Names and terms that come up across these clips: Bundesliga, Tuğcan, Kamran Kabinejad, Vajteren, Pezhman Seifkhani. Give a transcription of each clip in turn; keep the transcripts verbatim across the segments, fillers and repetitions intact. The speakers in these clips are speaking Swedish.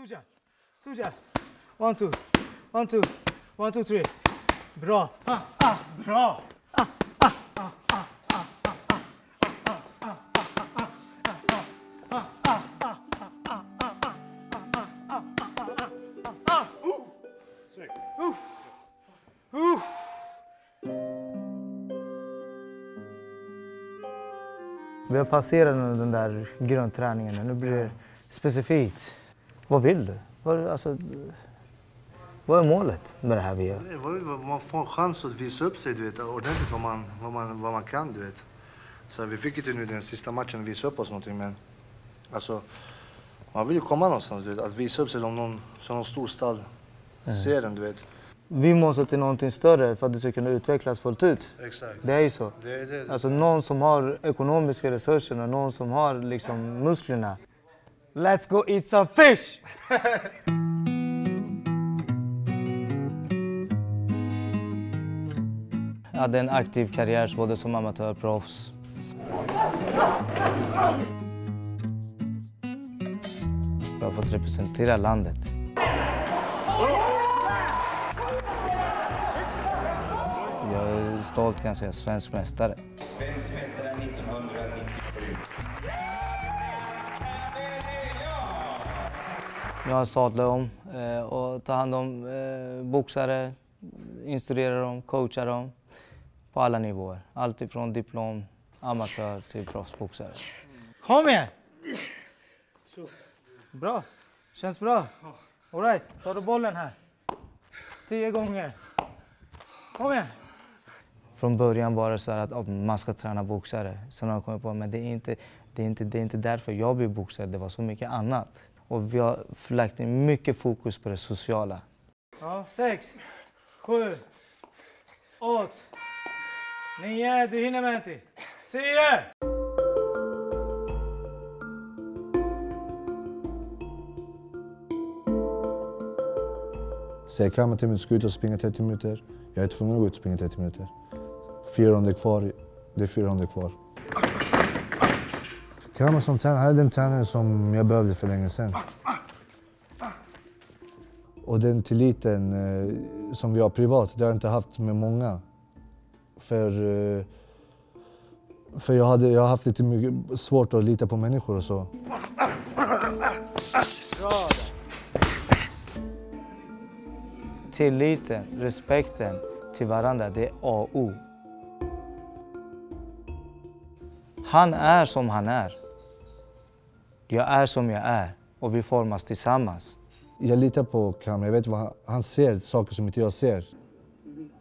Tuğcan. Tuğcan. One, two. One, two. One, two, three. Bravo. Ah, ah, bravo. Ah, ah, ah, ah, ah, ah, ah, ah, ah, ah, ah, ah, ah, ah, ah, Vi har passerat den där grundträningen och nu blir det specifikt. Vad vill du? Vad, alltså, vad är målet med det här vi gör? Man får en chans att visa upp sig, du vet, ordentligt vad man, vad man, vad man kan, du vet. Så vi fick inte nu den sista matchen visa upp oss någonting, men alltså, man vill ju komma någonstans, du vet, att visa upp sig om någon, som någon stor stall ser den, du vet. Vi måste till någonting större för att det ska kunna utvecklas fullt ut. Exakt. Det är ju så. Det är det. Alltså någon som har ekonomiska resurser och någon som har liksom musklerna. Let's go eat some fish! Jag hade en aktiv karriär både som amatör och proffs. Jag har fått representera landet. Jag är stolt, kan jag säga, svensk mästare. Svensk mästare nittonhundranittiosju. Jag har sadlat om och tar hand om boxare, instruerar dem, coachar dem på alla nivåer. Allt ifrån diplom, amatör till proffsboxare. Kom igen! Bra, känns bra. All right, tar du bollen här. Tio gånger. Kom igen! Från början var det så att oh, man ska träna boxare. Sen har jag kommit på att det, inte, det, inte, det är inte därför jag blev boxare, det var så mycket annat. Och vi har lagt mycket fokus på det sociala. Ja, sex, sju, åtta, nio, du hinner med till, tio! Så jag kan till ska ut och springa trettio minuter. Jag är tvungen att gå ut och springa trettio minuter. Fyra ronder kvar, det är fyra ronder kvar. Kamran som tränare hade den tränare som jag behövde för länge sedan. Och den tilliten eh, som vi har privat, det har jag inte haft med många. För, eh, för jag, hade, jag har haft lite mycket svårt att lita på människor och så. Tilliten, respekten till varandra, det är A och O. Han är som han är. Jag är som jag är och vi formas tillsammans. Jag litar på Kamran, jag vet vad han, han ser, saker som inte jag ser.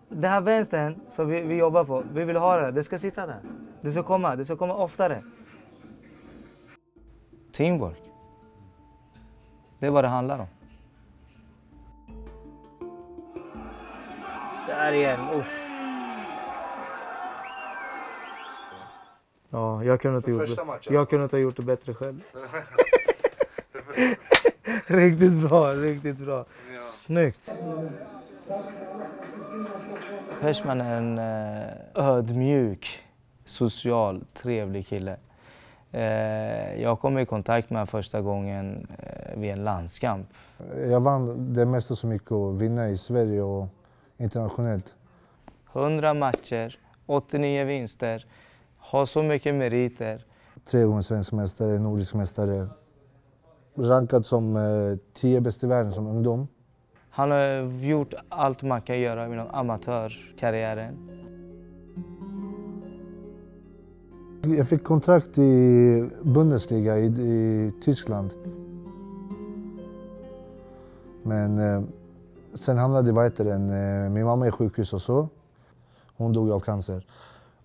Den här vänstern som vi, vi jobbar på, vi vill ha det, det ska sitta där. Det ska komma, det ska komma oftare. Teamwork. Det är vad det handlar om. Där igen, uff. Ja, jag kunde inte gjort det. Jag kunde inte ha gjort det bättre själv. Riktigt bra, riktigt bra. Ja. Snyggt. Pezhman är en ödmjuk, social, trevlig kille. Jag kom i kontakt med honom första gången vid en landskamp. Jag vann det mesta som gick att vinna i Sverige och internationellt. hundra matcher, åttionio vinster. Har så mycket meriter. Tre gånger svensk mästare, nordisk mästare. Rankad som eh, tio bäst i världen som ungdom. Han har gjort allt man kan göra inom amatörkarriären. Jag fick kontrakt i Bundesliga i, i Tyskland. Men eh, sen hamnade i Vajteren. Eh, min mamma är sjukhus och så. Hon dog av cancer.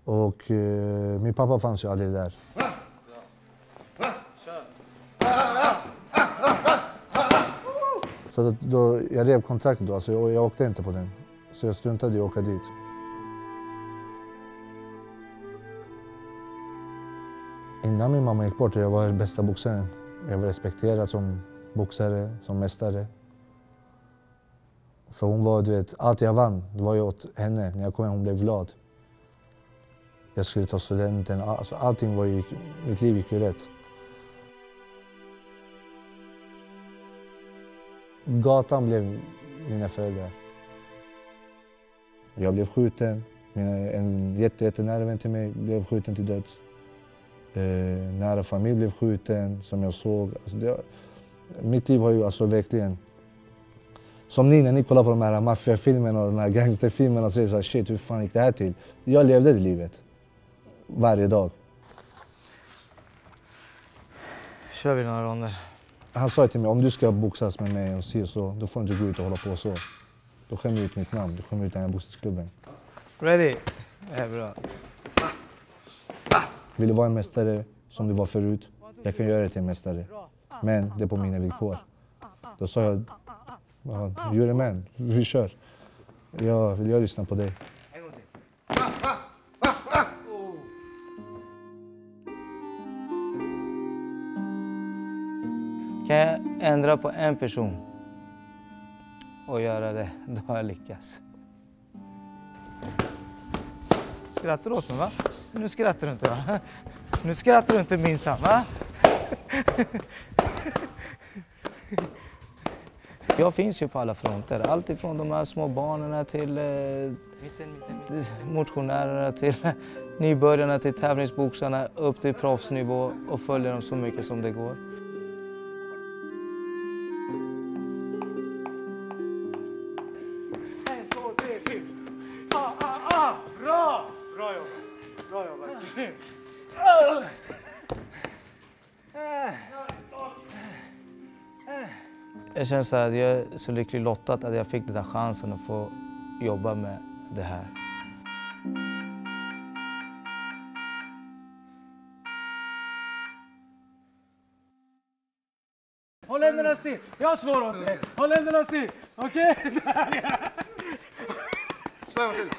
Och eh, min pappa fanns ju aldrig där. Så då, då, jag rev kontraktet då, alltså jag, jag åkte inte på den. Så jag struntade i att åka dit. Innan min mamma gick bort, jag var den bästa boxaren. Jag var respekterad som boxare, som mästare. För hon var, du vet, allt jag vann, det var ju åt henne. När jag kom hem, hon blev glad. Jag skulle ta studenten, alltså allting var ju, mitt liv gick ju rätt. Gatan blev mina föräldrar. Jag blev skjuten. En jätte, jätte nära vän till mig blev skjuten till döds. Eh, nära familj blev skjuten, som jag såg. Alltså det, mitt liv har ju alltså verkligen... Som ni när ni kollar på de här maffiafilmerna och de här gangsterfilmerna och säger så här, shit, hur fan gick det här till? Jag levde det livet. Varje dag. Kör vi några ronder. Han sa till mig, om du ska boxas med mig och se så, då får du inte gå ut och hålla på så. Då skämmer ut mitt namn, då skämmer ut den här boxningsklubben. Ready? Det är bra. Vill du vara en mästare som du var förut? Jag kan göra det till en mästare. Men det är på mina villkor. Då sa jag, you're a man, vi kör. Jag vill jag lyssna på dig. Kan jag ändra på en person och göra det, då har jag lyckats. Skrattar du åt mig, va? Nu skrattar du inte, va? Nu skrattar du inte minsann, va? Jag finns ju på alla fronter. Allt ifrån de här små barnen till eh, motionärerna, till nybörjarna, till tävlingsboxarna, upp till proffsnivå och följer dem så mycket som det går. Jag känner så här, jag är så lycklig lottad att jag fick den där chansen att få jobba med det här. Håll händerna still! Jag svår åt dig! Håll händerna still! Okej? Okay? Där ja! Svär mig till!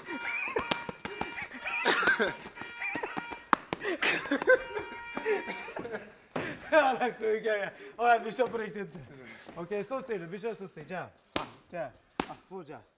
Alla sjuka ja! All right, vi kör på riktigt! Okej, okay, stå still. Vi kör stå still. Jab. Jab. Två jab.